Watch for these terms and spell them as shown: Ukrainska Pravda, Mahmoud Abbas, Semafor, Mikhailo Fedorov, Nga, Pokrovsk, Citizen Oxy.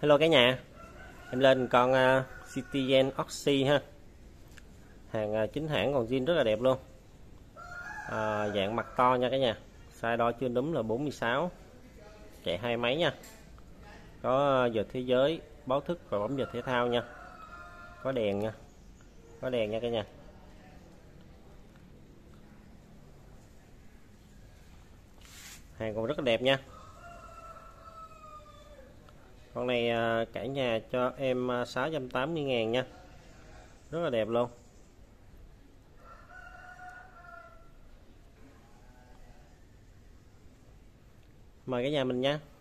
Hello cả nhà, em lên con Citizen Oxy ha, hàng chính hãng còn zin rất là đẹp luôn, dạng mặt to nha cả nhà, size đo chưa đúng là 46, chạy hai máy nha, có giờ thế giới, báo thức và bấm giờ thể thao nha, có đèn nha, cả nhà. Hàng còn rất là đẹp nha. Con này cả nhà cho em 680.000 nha. Rất là đẹp luôn. Mời cả nhà mình nha.